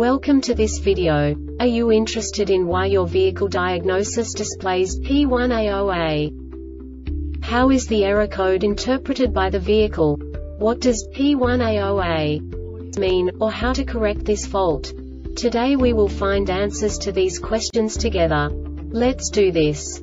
Welcome to this video. Are you interested in why your vehicle diagnosis displays P1A0A? How is the error code interpreted by the vehicle? What does P1A0A mean, or how to correct this fault? Today we will find answers to these questions together. Let's do this.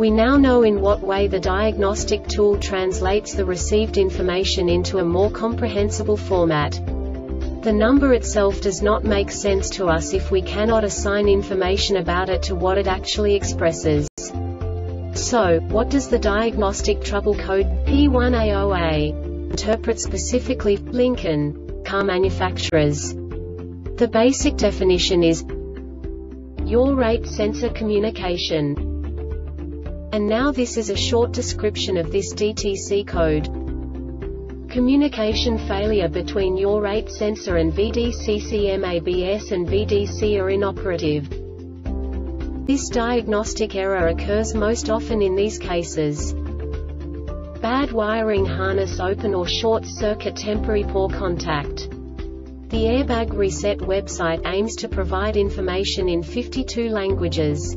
We now know in what way the diagnostic tool translates the received information into a more comprehensible format. The number itself does not make sense to us if we cannot assign information about it to what it actually expresses. So, what does the diagnostic trouble code P1A0A interpret specifically for Lincoln car manufacturers? The basic definition is your rate sensor communication. And now this is a short description of this DTC code. Communication failure between your rate sensor and VDCCM ABS and VDC are inoperative. This diagnostic error occurs most often in these cases: bad wiring, harness open or short circuit, temporary poor contact. The Airbag Reset website aims to provide information in 52 languages.